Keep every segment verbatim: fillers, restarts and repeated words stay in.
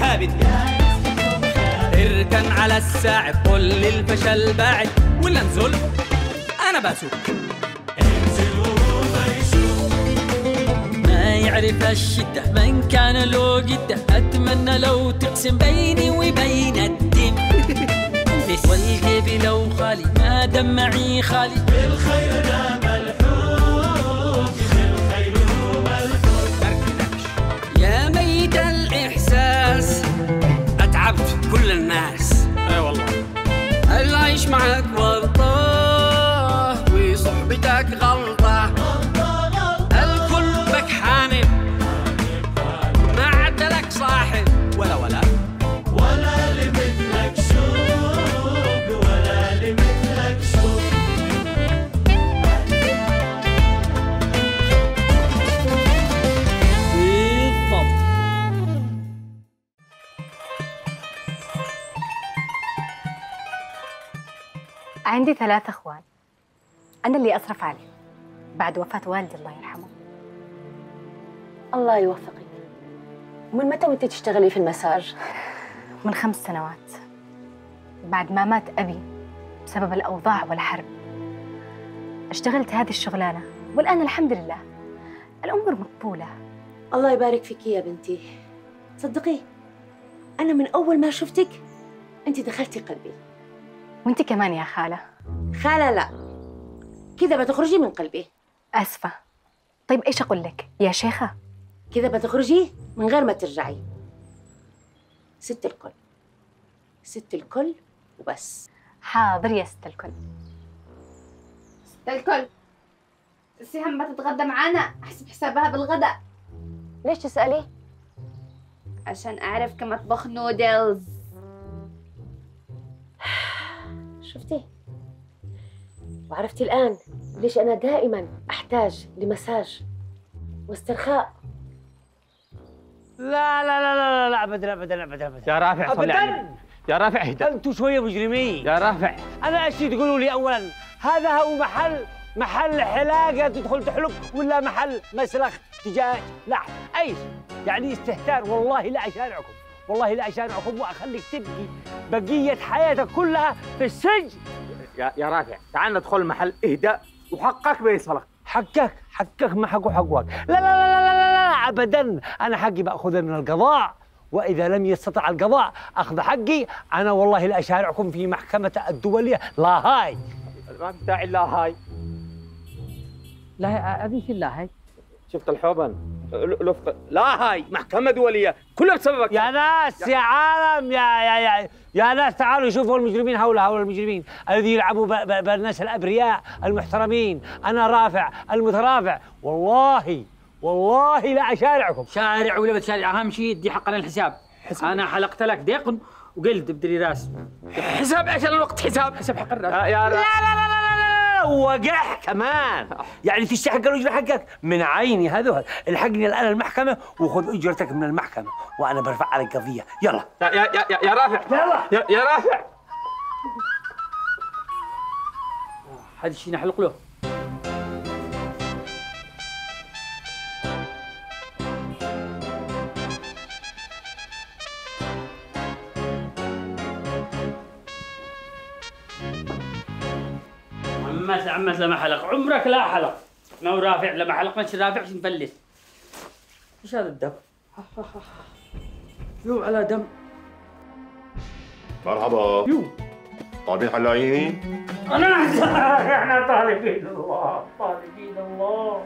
حابب اركن على الساعد كل الفشل باعد ولا انزل انا بسوق انزل وهو يشوف ما يعرف الشده من كان له جده اتمنى لو تقسم بيني وبين الدم والجيب لو خالي ما دام معي خالي بالخير ده ملحوق الخير هو ملحوق يا ميت الاحساس اتعبت كل الناس اي أيوة والله اللي عايش معاك ورطاه وصحبتك غلطه الكل بكحانب ما عدلك صاحب ولا ولا ولا اللي منك شوق ولا اللي منك شوق عندي ثلاث اخوان، انا اللي اصرف عليهم بعد وفاة والدي الله يرحمه. الله يوفقك. ومن متى وانت تشتغلي في المساج؟ من خمس سنوات بعد ما مات ابي بسبب الاوضاع والحرب. اشتغلت هذه الشغلانه والان الحمد لله الامور مقبوله. الله يبارك فيك يا بنتي. صدقي انا من اول ما شفتك انت دخلتي قلبي. وانت كمان يا خالة. خالة لا، كذا بتخرجي من قلبي. آسفة. طيب ايش أقول لك يا شيخة؟ كذا بتخرجي من غير ما ترجعي. ست الكل ست الكل وبس. حاضر يا ست الكل. ست الكل السهم بتتغدى معانا، أحسب حسابها بالغداء. ليش تسألي؟ عشان أعرف كم أطبخ نودلز. شفتي؟ وعرفتي الآن ليش أنا دائماً أحتاج لمساج واسترخاء. لا لا لا لا لا أبداً أبداً أبداً أبداً يا رافع صلي عليك. يا رافع اهدأ. أنتم شوية مجرمين. يا رافع أنا أشي تقولوا لي أولاً هذا هو محل محل حلاقة تدخل تحلق ولا محل مسلخ دجاج لحم أي يعني استهتار. والله لا أشارعكم والله لا أشارعكم وأخليك تبكي بقية حياتك كلها في السجن. يا يا رافع تعال ندخل محل اهدأ وحقك بيصلك. حقك حقك ما حقه حقك. لا لا لا لا لا لا أبداً أنا حقي بأخذه من القضاء وإذا لم يستطع القضاء أخذ حقي أنا والله لا أشارعكم في محكمة الدولية لاهاي. ما بتاعي لاهاي. لا أبي في لاهاي. شفت الحوبن لفق لا هاي محكمة دولية كلها بسببك. يا ناس يا عالم يا يا يا يا ناس تعالوا شوفوا المجرمين هؤلاء هؤلاء هؤلاء المجرمين الذين يلعبوا بالناس الأبرياء المحترمين. أنا رافع المترافع والله والله لا أشارعكم. شارع ولا بتشارع أهم شيء دي حقنا الحساب. حسب. أنا حلقت لك ديقن وقلت بدري راس حساب عشان الوقت حساب حساب حق الراس. آه يا لا لا لا لا وجح كمان يعني تستحق الاجره حقك من عيني. هذول الحقني الان المحكمه وخذ اجرتك من المحكمه وانا برفع عليك قضيه. يلا يا يا يا, يا رافع يلا يا, يا رافع هذا الشيء نحلق له. عمس عمس لما حلق عمرك لا حلق ما هو رافع لما حلق مش رافع نفلس. ايش هذا الدم؟ يوم على دم. مرحبا. يوم طالبين حلاقين؟ انا احنا طالبين الله طالبين الله.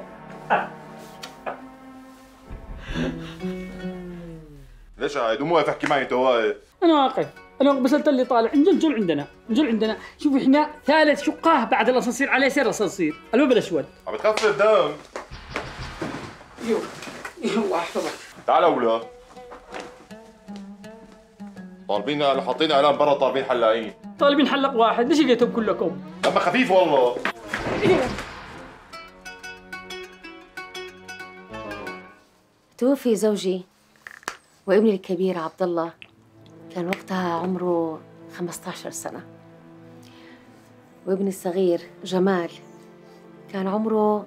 ليش قاعد مو واقف احكي معي انت واقف؟ انا واقف. انا غسلت اللي طالع نجل عندنا نجل عندنا. شوف احنا ثالث شقه بعد الاسانسير عليه سير الاسانسير الباب الاسود. عم تخفف الدم. يو الله يحفظك. تعال ولا طالبين حاطين اعلان برا طالبين حلاقين. طالبين حلق واحد ليش لقيتهم كلكم؟ دم خفيف والله. توفي زوجي وابني الكبير عبد الله كان وقتها عمره خمسة عشر سنة وابني الصغير جمال كان عمره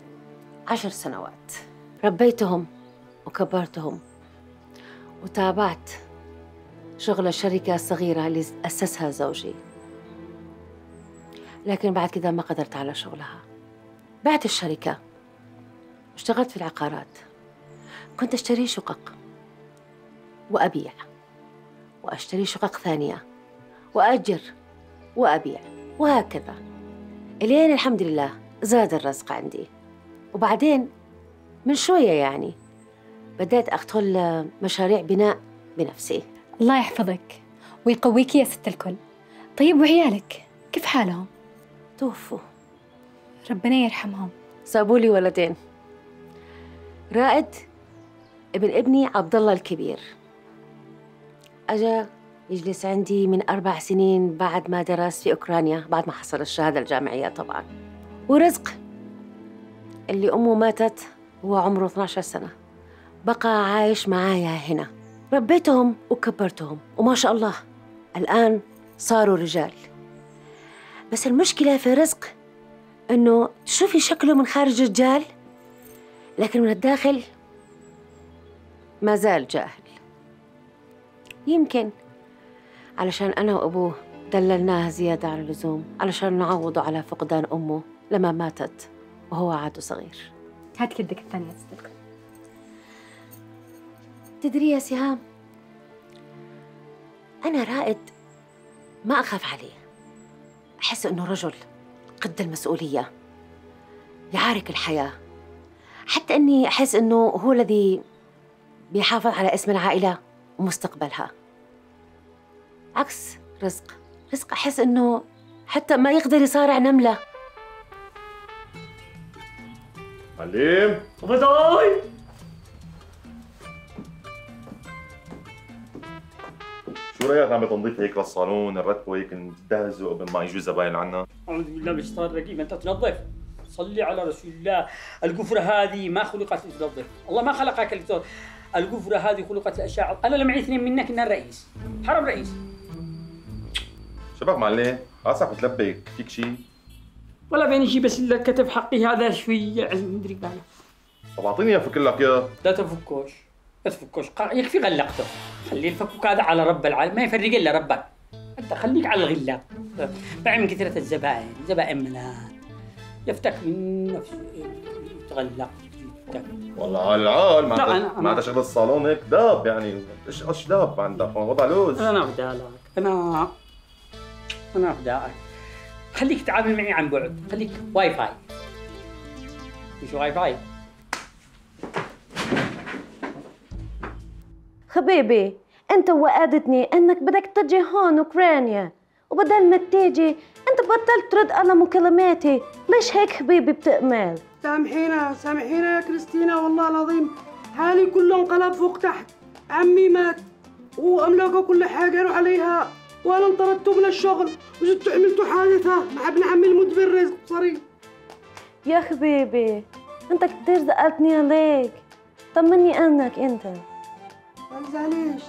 عشر سنوات. ربيتهم وكبرتهم وتابعت شغلة شركة صغيرة اللي أسسها زوجي، لكن بعد كده ما قدرت على شغلها. بعت الشركة واشتغلت في العقارات. كنت أشتري شقق وأبيع، وأشتري شقق ثانية وأجر وأبيع، وهكذا إلين الحمد لله زاد الرزق عندي. وبعدين من شوية يعني بدأت أدخل مشاريع بناء بنفسي. الله يحفظك ويقويك يا ست الكل. طيب وعيالك كيف حالهم؟ توفوا، ربنا يرحمهم. سابوا لي ولدين، رائد ابن ابني عبد الله الكبير أجا يجلس عندي من أربع سنين بعد ما درس في أوكرانيا، بعد ما حصل الشهادة الجامعية طبعاً. ورزق اللي أمه ماتت هو عمره اثنتي عشرة سنة، بقى عايش معايا هنا. ربيتهم وكبرتهم وما شاء الله الآن صاروا رجال. بس المشكلة في رزق إنه تشوفي شكله من خارج رجال، لكن من الداخل ما زال جاهل. يمكن علشان أنا وأبوه دللناه زيادة عن اللزوم علشان نعوضه على فقدان أمه لما ماتت وهو عاد صغير. هات يدك الثانية ستك. تدري يا سهام، أنا رائد ما أخاف عليه، أحس إنه رجل قد المسؤولية يعارك الحياة، حتى إني أحس إنه هو الذي بيحافظ على اسم العائلة ومستقبلها، عكس رزق. رزق أحس إنه حتى ما يقدر يصارع نملة. معلم وفضاي، شو رايك عم بتنظيف هيك للصالون، نرتبه هيك ندهزه قبل ما يجوا زباين عنا؟ اعوذ بالله من الشيطان الرجيم، انت تنظف؟ صلي على رسول الله. القفره هذه ما خلقت لتنظف، الله ما خلقك لتنظف. القفره هذه خلقت لاشعه. انا لمعي اثنين منك انها الرئيس، حرم رئيس. شباب معلم، راسك بتلبك، فيك شيء؟ ولا بيني شيء، بس الكتف حقي هذا شوي علم مدري بالي. طب اعطيني افك لك اياه. لا تفكوش، لا تفكوش، يكفي غلقته. خلي الفكوك هذا على رب العالمين، ما يفرق الا ربك. انت خليك على الغله، بعد من كثره الزبائن، زبائن منها يفتك من نفسه يتغلق يفتك. والله على العال ما عندها شغل الصالون هيك داب يعني، ايش ايش داب عندك؟ وضع لوز. انا فداك، انا انا فداك. خليك تتعامل معي عن بعد، خليك واي فاي. مش واي فاي حبيبي. انت وعدتني انك بدك تجي هون اوكرانيا، وبدل ما تيجي انت بطلت ترد على مكالماتي. ليش هيك حبيبي بتأمل؟ سامحينا سامحينا يا كريستينا، والله العظيم حالي كله انقلب فوق تحت. عمي مات واملاكه كل حاجه له عليها، وانا انطردت من الشغل وجيت عملت حادثه مع ابن عمي المدبر رزق صريف. يا حبيبي انت كتير زعلتني عليك، طمني انك انت. لا تزعليش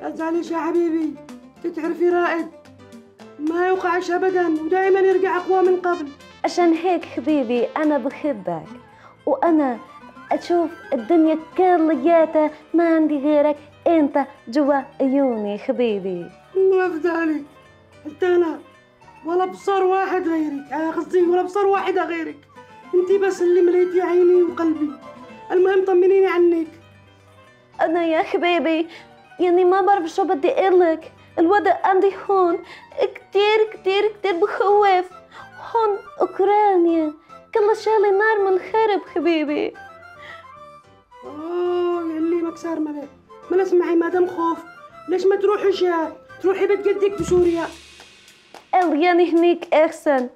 لا تزعليش يا حبيبي، تتعرفي رائد ما يوقعش ابدا ودائما يرجع اقوى من قبل. عشان هيك حبيبي انا بحبك، وانا اشوف الدنيا كلياتها ما عندي غيرك انت جوا عيوني حبيبي. ما بداني حتى انا، ولا بصر واحد غيرك، انا قصدي ولا بصر واحده غيرك، انت بس اللي مليتي عيني وقلبي. المهم طمنيني عنك. انا يا حبيبي يعني ما بعرف شو بدي اقلك، الوضع عندي هون كتير كتير كتير بخوف. هون اوكرانيا كل شغله نار من الخرب حبيبي. اه اللي مكسر ملك. ما اسمعي مادام خوف، ليش ما تروحيش تروحي بيت جدك بسوريا؟ يعني هنيك احسن.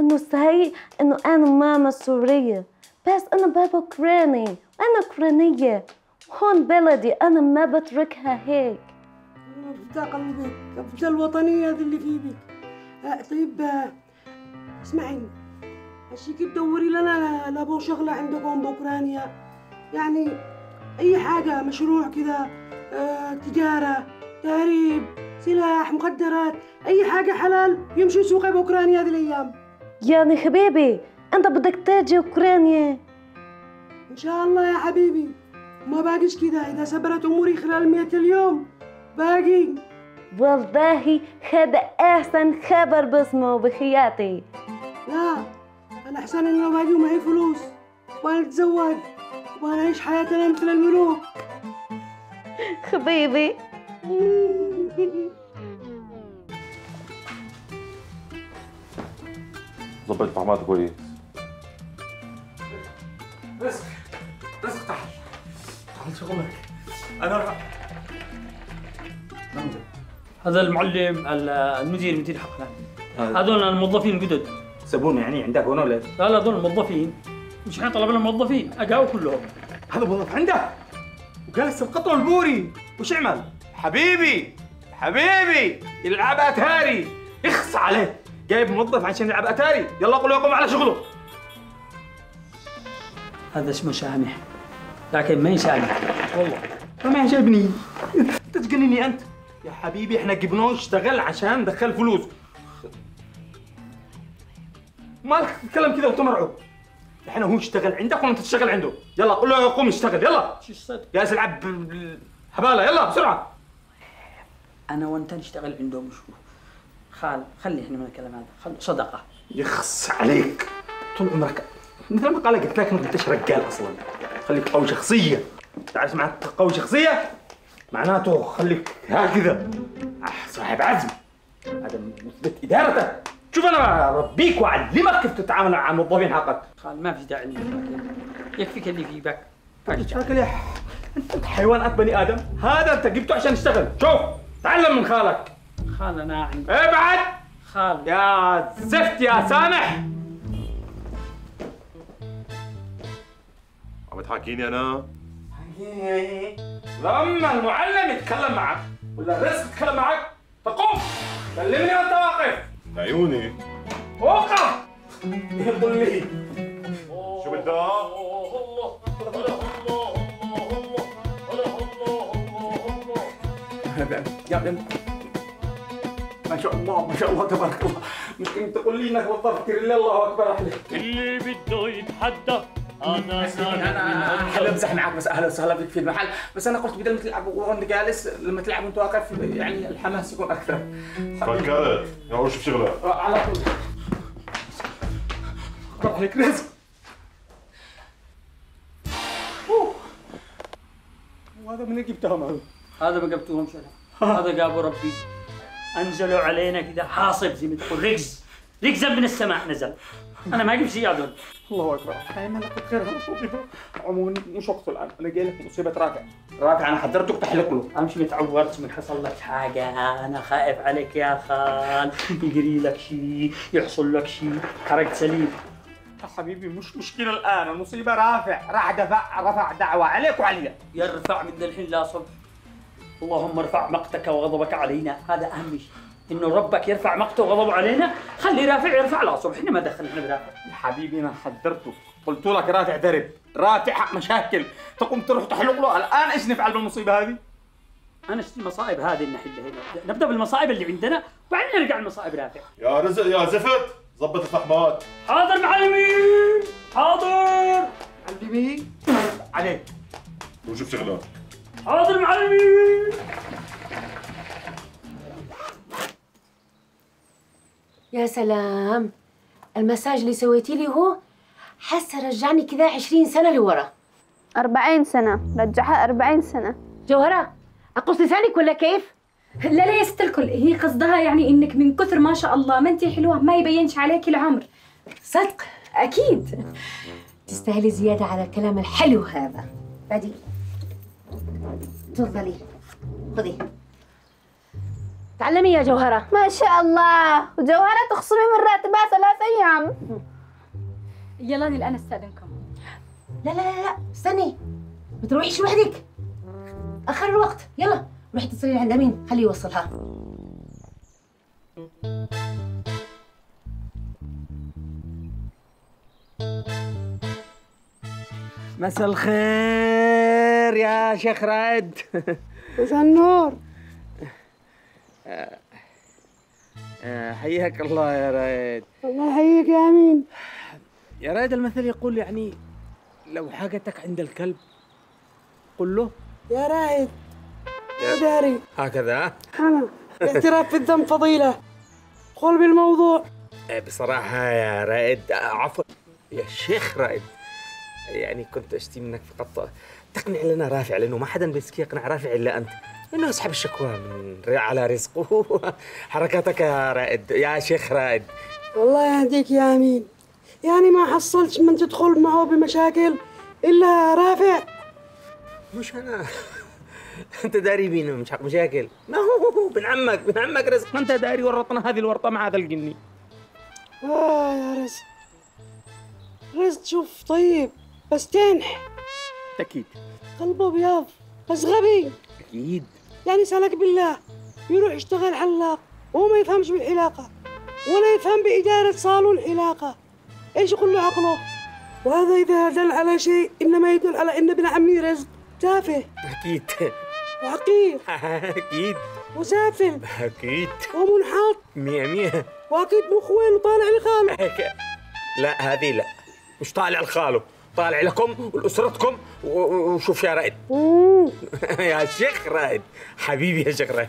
انه صحيح انه انا ماما سوريه، بس انا بابا اوكراني، انا اوكرانيه، هون بلدي انا ما بتركها هيك. أفدا قلبك، أفدا الوطنية هذه اللي في بيك. أه طيب اسمعيني، أشيك تدوري لنا لابو شغلة عندكم بأوكرانيا، يعني أي حاجة، مشروع كذا، أه تجارة، تهريب، سلاح، مخدرات، أي حاجة حلال يمشي سوقها بأوكرانيا هذه الأيام. يعني حبيبي أنت بدك تاجي أوكرانيا؟ إن شاء الله يا حبيبي. ما باقيش كذا، إذا سبرت أموري خلال مئة اليوم باقي والله هذا أحسن خبر بسمعه بحياتي. لا أنا أحسن إنه باقي ومعي فلوس وأنا أتزوج وأنا أعيش حياتنا مثل الملوك. حبيبي. ظبط معمات كويس. رزق رزق تعال تعال شغلك. أنا راح هذا المعلم المدير مدير حقنا هذول الموظفين الجدد سبوني يعني عندك هون ولا لا؟ لا هذول الموظفين مش احنا طلبنا موظفين اجاوا كلهم. هذا موظف عندك وجالس القطر البوري وش عمل؟ حبيبي حبيبي يلعب اتاري اخص عليه جايب موظف عشان يلعب اتاري. يلا قول له يقوم على شغله. هذا اسمه سامح لكن ما يسامح والله ما يعجبني. انت تجنني انت يا حبيبي. احنا جبناه يشتغل عشان ندخل فلوس. مالك تتكلم كذا وتمرعه؟ احنا هو يشتغل عندك وانت تشتغل عنده. يلا قول له يقوم يشتغل. يلا جالس العب هباله. يلا بسرعه. انا وانت نشتغل عنده مشروع. خال خلي احنا من الكلام هذا. خل صدقه. يخص عليك طول عمرك مثل ما قال لك قلت لك ما انتش رجال اصلا. خليك قوي شخصيه. تعرف معك قوي شخصيه معناته خليك هكذا صاحب عزم. هذا مثبت ادارته. شوف انا بربيك واعلمك كيف تتعامل مع الموظفين حقك. قال ما في داعي يكفيك اللي في باك. شكلك انت حيوان انت بني ادم. هذا انت جبته عشان يشتغل. شوف تعلم من خالك. خال انا عندي ابعد. خال يا زفت يا سامح. عم تحاكيني انا؟ لما المعلم يتكلم معك ولا الرزق يتكلم معك فقوم كلمني وانت واقف. عيوني وقف. يقول لي شو بدك؟ الله الله الله الله الله الله. ما شاء الله ما شاء الله تبارك الله. مش انت تقول لي انك وظفت لله. الله اكبر عليك. اللي بده يتحدى انا انا حابب امزح معك بس اهلا وسهلا بك في المحل. بس انا قلت بدل ما تلعب وانت جالس لما تلعب وانت واقف يعني الحماس يكون اكثر. فكرت يا وش بشغلك على طول. طب لك رزق. وهذا من جبتهم هذا؟ هذا ما جبتوهم شلون؟ هذا جابوا ربي انزلوا علينا كذا حاصب زي ما تقول رجز رجزا من السماء نزل. أنا ما أجيب شيء هذول. الله أكبر. هاي ما لقيت غيرها مصيبة. عموما مش وقته الآن، أنا جاي لك مصيبة رافع. رافع أنا حضرتك تحلق له. أنا مش متعورت من حصل لك حاجة، أنا خايف عليك يا خال، يجري لك شيء، يحصل لك شيء، خرجت سليم. يا حبيبي مش مشكلة الآن، المصيبة رافع، راح دفع رفع دعوة عليك وعليا. يرفع من الحين لا صب. اللهم ارفع مقتك وغضبك علينا، هذا أهم شيء. إنه ربك يرفع مقته وغضبه علينا، خلي رافع يرفع العصب، إحنا ما دخلنا احنا برافع. يا حبيبي أنا حذرته، قلت لك رافع درب، رافع حق مشاكل، تقوم تروح تحلق له، الآن إيش نفعل بالمصيبة هذه؟ أنا شفت المصائب هذه اللي نحلها هنا، نبدأ بالمصائب اللي عندنا، وبعدين نرجع لمصائب رافع. يا رزق يا زفت، ظبط الفحمات. حاضر معلمي، حاضر. معلمي، عليك. وجبت شغلك. حاضر معلمي. يا سلام المساج اللي سويتي لي هو حاسه رجعني كذا عشرين سنه لورا. أربعين سنه رجعها. أربعين سنه جوهره اقص لسانك ولا كيف؟ لا لا يا ست الكل، هي قصدها يعني انك من كثر ما شاء الله ما انت حلوه ما يبينش عليك العمر. صدق اكيد تستاهلي زياده على الكلام الحلو هذا. بعدين تفضلي خذي. تعلمي يا جوهرة. ما شاء الله وجوهرة تخصمي من راتبها ثلاث أيام. يلا الآن أستأذنكم. لا لا لا لا استني، ما تروحيش وحدك، أخر الوقت. يلا روحي اتصلي عند مين خليه يوصلها. مساء الخير يا شيخ رائد. مساء النور. حياك الله يا رايد. الله يحييك يا امين. يا رايد المثل يقول يعني لو حاجتك عند الكلب قل له يا رايد يا داري. هكذا. انا الاعتراف بالذنب فضيلة، قل بالموضوع. بصراحة يا رائد، عفوا يا شيخ رائد، يعني كنت اشتي منك فقط تقنع لنا رافع، لأنه ما حدا بيسكي يقنع رافع إلا أنت، لأنه يسحب الشكوى من على رزقه. حركاتك يا رائد، يا شيخ رائد. الله يهديك يا أمين، يعني ما حصلتش من تدخل معه بمشاكل إلا رافع. مش أنا. أنت داري بينا مش حق مشاكل، ما هو بن عمك، بن عمك رزق، ما أنت داري ورطنا هذه الورطة مع هذا الجني. آه يا رزق، رزق شوف طيب بس تنح. أكيد قلبه بياض بس غبي. أكيد يعني سألك بالله، يروح يشتغل حلاق وهو ما يفهمش بالحلاقة ولا يفهم بإدارة صالون حلاقة، إيش يقول له عقله؟ وهذا إذا دل على شيء إنما يدل على إن ابن عمي رزق تافه. أكيد وحقير. أكيد وسافل. أكيد ومنحط. مية مية. وأكيد مخوين وطالع لخاله. لا هذه لا، مش طالع لخاله، طالع لكم ولأسرتكم. وشوف يا رائد. يا شيخ رائد حبيبي، يا شيخ رائد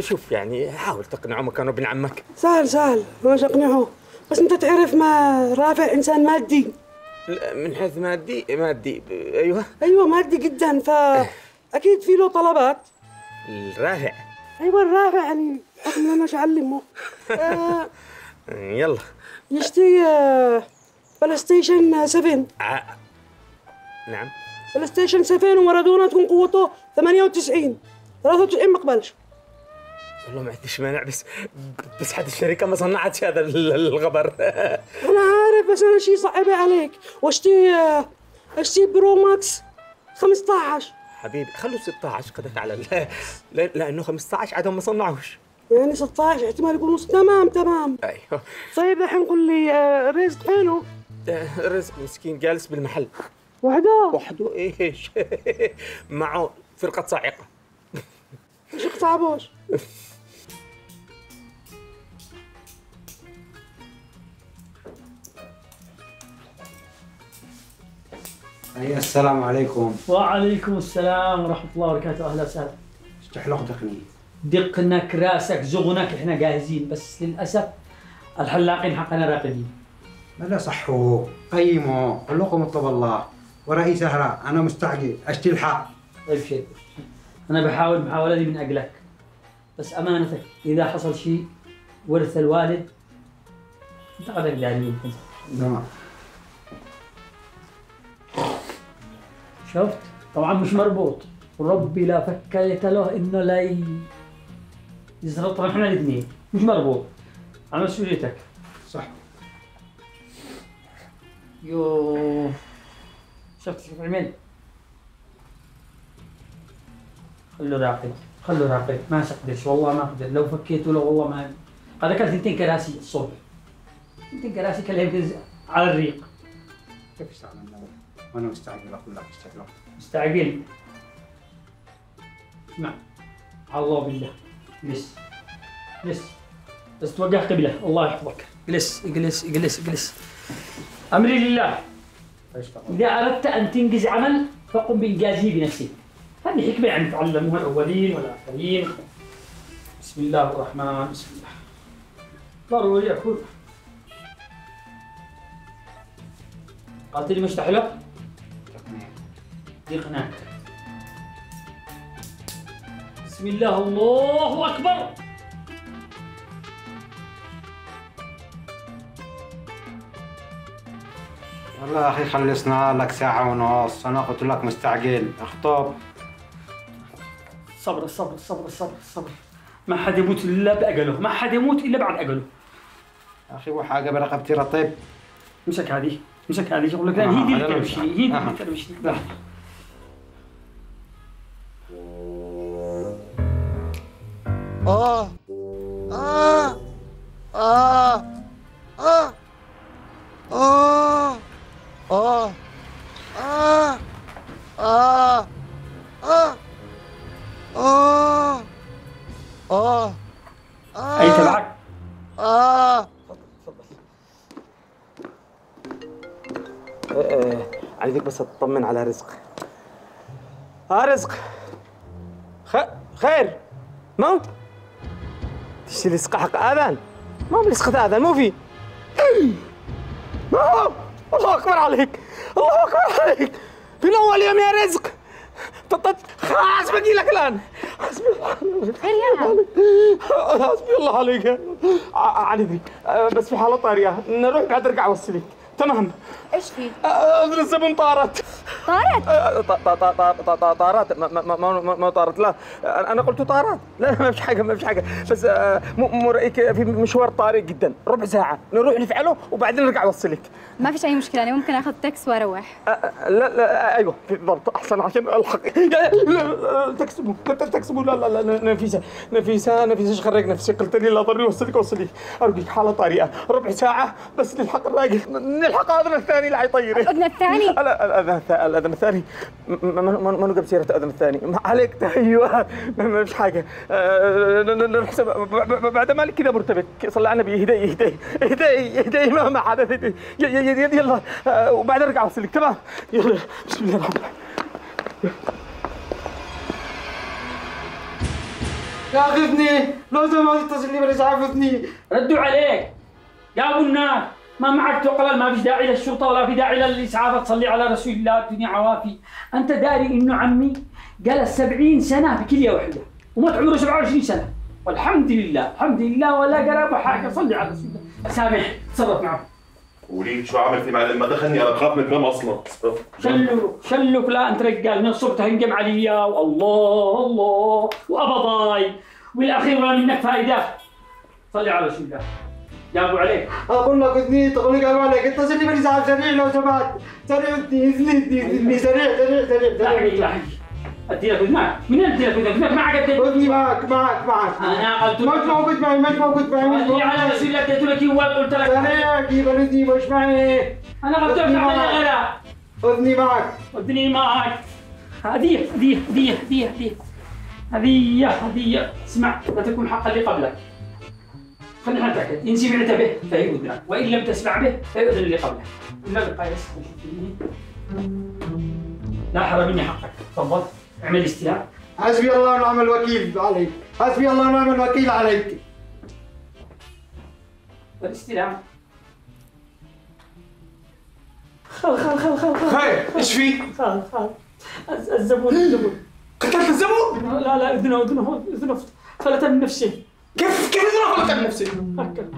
شوف، يعني حاول تقنعه مكانه ابن عمك. سهل سهل مش أقنعه، بس أنت تعرف ما رافع إنسان مادي. من حيث مادي مادي أيوه أيوه مادي جدا، فأكيد في له طلبات. الرافع أيوه الرافع، يعني بحكم إن أنا مش أعلمه. آه يلا يشتري آه بلاي ستيشن سبعة. آه. نعم بلاي ستيشن سبعة، ومارادونا تكون قوته ثمانية وتسعين، ثلاثة وتسعين ما قبلش. والله ما عنديش مانع، بس بس حتى الشركه ما صنعتش هذا الغبر. انا عارف بس انا شي صعبه عليك. واشتي اشتي برو ماكس خمسة عشر حبيبي، خلوا ستة عشر قدك على ال... لانه خمسة عشر عادهم ما صنعوش، يعني ستة عشر احتمال يكون نص. تمام تمام ايوه. طيب الحين قول لي رزق فينه؟ رزق مسكين جالس بالمحل وحده. وحده ايش؟ معه فرقه صاعقه. مش اقتعبوش. أيه السلام عليكم. وعليكم السلام ورحمة الله وبركاته. أهلا وسهلا. افتح لك دقني. دقنك راسك زغنك، إحنا جاهزين، بس للأسف الحلاقين حقنا راقدين. ماذا صحوا قيموا علقهم طلب الله ورأي سهرة، أنا مستعجل أشتي الحق. أبشر، أنا بحاول محاولتي من أجلك، بس أمانتك إذا حصل شيء ورث الوالد أنت قدر العلمين. تمام. شفت؟ طبعا مش مربوط، وربي لا فكيت له انه لا يزرط. طبعا احنا الاثنين مش مربوط، على مسؤوليتك. صح. يو شفت شوف عمل؟ خلوا راقد، خلوا راقد، ما تقدرش والله ما اقدر، لو فكيته له والله ما هذا كان ثنتين كراسي الصبح، ثنتين كراسي كان يمكن على الريق. كيف تعمل؟ وانا مستعجل اقول لك مستعجل مستعجل. اسمع على الله بالله، اجلس اجلس بس توجه قبله، الله يحفظك. اجلس اجلس اجلس اجلس، امري لله. اذا اردت ان تنجز عمل فقم بانجازه بنفسك، هذه حكمه يعني تعلموها الاولين والاخرين. بسم الله الرحمن، بسم الله ضروري يكون. قالت لي مش تحلق؟ دقناك. بسم الله، الله أكبر. والله أخي خلصنا لك ساعة ونص، أنا قلت لك مستعجل، اخطب. صبر صبر صبر صبر صبر، ما حد يموت إلا بأجله، ما حد يموت إلا بعد أجله. أخي وحاجة برقبتي رطب. امسك هذه، امسك هذه، أقول لك هي دي اللي تمشي، هي دي اللي تمشي. آه آه آه آه آه آه آه آه آه آه آه أي تبعك؟ آه عايزك بس تطمن على رزق. آه رزق خير؟ ما شتي لي سقى حق اذان ما بلي سقى اذان مو في الله اكبر عليك الله اكبر عليك في اول يوم يا رزق طط خلاص باقي لك الان حسبي الله حسبي الله عليك عليك بس في حاله طارئه نروح قاعد ارجع اوصلك تمام ايش في؟ الزبون طارت طارت؟ طارت ما طارت لا انا قلت طارت لا ما فيش حاجه ما فيش حاجه بس مو رايك في مشوار طارئ جدا ربع ساعه نروح نفعله وبعدين نرجع اوصلك ما فيش اي مشكله انا ممكن اخذ تاكس واروح لا لا ايوه بالضبط احسن عشان الحق تكسبوا تكسبوا لا لا لا نفيسه نفيسه نفيسه شخرج نفسي قلت لي لا ضروري اوصلك اوصلك ارجوك حاله طارئه ربع ساعه بس نلحق الراجل نلحق اذن الثاني لا يطير الاذن الثاني الاذن الثاني ما نقب سيره الاذن الثاني ما عليك ايوه ما فيش حاجه نحسب بعد مالك كذا مرتبك صلى على النبي يهدي يهدي يهدي يهدي مهما حدث يلا وبعدين ارجع اوصلك تمام يلا بسم الله الرحمن الرحيم شافتني لو سمحت اتصل لي ولا شافتني ردوا عليك يا ابو النار ما معك تقلل ما فيش داعي للشرطه ولا في داعي للاسعاف تصلي على رسول الله الدنيا عوافي، انت داري انه عمي جلس سبعين سنه بكليه واحده ومات عمره سبعة وعشرين سنه والحمد لله الحمد لله ولا قرابه حاجه صلي على رسول الله سامح تصرف معه وليد شو عملت معي لما دخلني انا بخاف من الدم اصلا شلو شلو لا انت رجال من الصبح هنجم عليا والله الله وابضاي والاخير ولا منك فائده صلي على رسول الله جابوا عليك اقول لك اذني تغلق عليك انت سلم لي ساعه سريع لو سمحت سريع اذني اذني اذني سريع سريع سريع لا حقيقي لا حقيقي اديلك اذنك من اديلك اذنك معك اديت اذني معك معك معك انا قلت مش موجود معي مش موجود معي مش موجود معي على رسول الله اديت لك اياه قلت لك سريع جيب اذني مش معي انا قلت لك اعمل غيرها اذني معك اذني معك هديه هديه هديه هديه هديه هديه هديه اسمع لا تكون حقا لقبلك خلينا نتأكد إن سمعت به فهي أذنك وإن لم تسمع به فهي أذن اللي قبلك لا القياس لا حرم مني حقك تفضل اعمل استيلاء حسبي الله ونعم الوكيل عليك حسبي الله ونعم الوكيل عليك والاستيلاء خل خل خل خل خل هاي ايش في؟ خل خل الزبون الزبون قتلت الزبون؟ لا لا اذنه اذنه اذنه خلت من نفسي كيف كيف انا غلطت بنفسي؟ هكا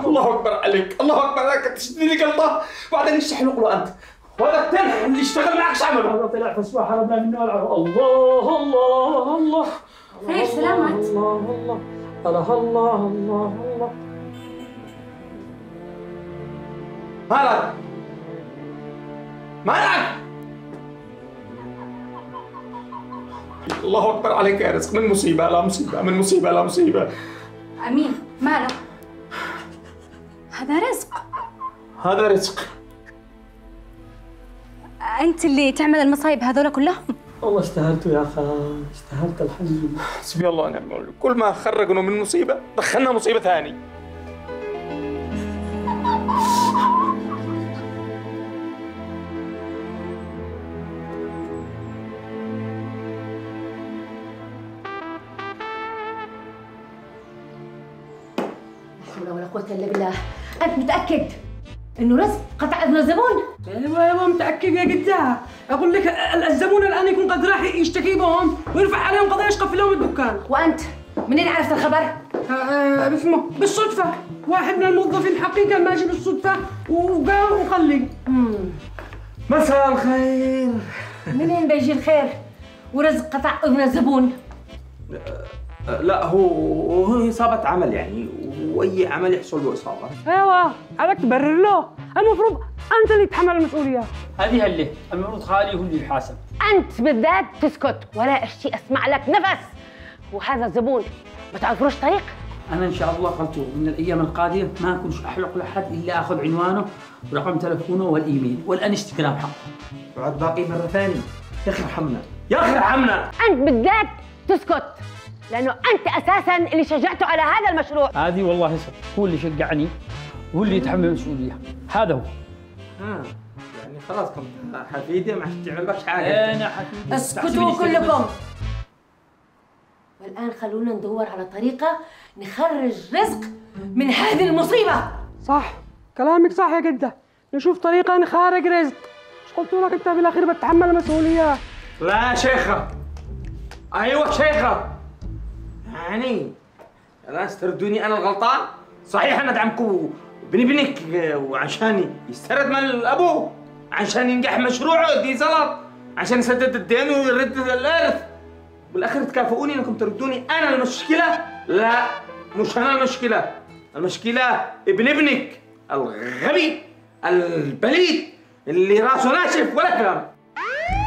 الله اكبر عليك، الله اكبر عليك تشدني لي قلطه وبعدين ايش حلقله انت؟ وهذا التلح اللي اشتغل معك ايش عمله؟ هذا طلع فسوى حرمنا منه الله الله الله خير سلامت الله الله الله الله الله الله مالك مالك الله اكبر عليك يا رزق من مصيبه لا مصيبه من مصيبه لا مصيبه أمين ماله؟ هذا رزق هذا رزق أنت اللي تعمل المصايب هذول كلهم؟ والله اشتهرت يا خال اشتهرت الحمد حسبي الله ونعم الوكيل كل ما خرجنا من مصيبة دخلنا مصيبة ثاني الا بالله انت متاكد انه رزق قطع اذن الزبون ايوه ايوه متاكد يا قدها اقول لك الزبون الان يكون قد راح يشتكي بهم ويرفع عليهم قضيه يشقف لهم الدكان وانت منين عرفت الخبر؟ أه بسمه بالصدفه واحد من الموظفين حقيقه ماشي بالصدفه وقام وقال لي مساء الخير منين بيجي الخير ورزق قطع اذن الزبون؟ لا هو هو اصابه عمل يعني واي عمل يحصل له اصابه ايوه عليك تبرر له المفروض انت اللي تتحمل المسؤوليه هذه اللي المفروض خالي هو اللي يحاسب انت بالذات تسكت ولا اشتي اسمع لك نفس وهذا الزبون ما تعرفوش طريق انا ان شاء الله قلت من الايام القادمه ما اكونش احلق لحد الا اخذ عنوانه ورقم تلفونه والايميل والانستغرام حقه بعد باقي مره ثانيه يا اخي ارحمنا يا اخي ارحمنا انت بالذات تسكت لأنه أنت أساساً اللي شجعته على هذا المشروع هذه والله صدق هو اللي شجعني هو اللي يتحمل المسؤولية هذا هو آه يعني خلاص كم حفيدي ما حتعمل لك حاجة أنا حفيدي اسكتوا كلكم والآن خلونا ندور على طريقة نخرج رزق من هذه المصيبة. صح، كلامك صح يا جدة، نشوف طريقة نخرج رزق. مش قلت لك أنت بالأخير بتتحمل المسؤولية؟ لا يا شيخة. أيوة شيخة، يعني الناس تردوني أنا الغلطان؟ صحيح أنا أدعمكم بني بنك وعشان يسترد مال أبوه، عشان ينجح مشروعه دي زلط، عشان يسدد الدين ويرد الارث، بالاخر تكافئوني انكم تردوني انا المشكله. لا، مش انا المشكله، المشكله ابن ابنك الغبي البليد اللي راسه ناشف ولا كلام.